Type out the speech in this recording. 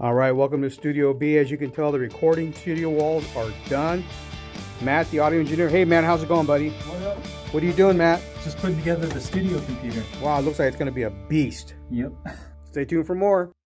All right, welcome to Studio B. As you can tell, the recording studio walls are done. Matt, the audio engineer. Hey, man, how's it going, buddy? What up? What are you doing, Matt? Just putting together the studio computer. Wow, it looks like it's going to be a beast. Yep. Stay tuned for more.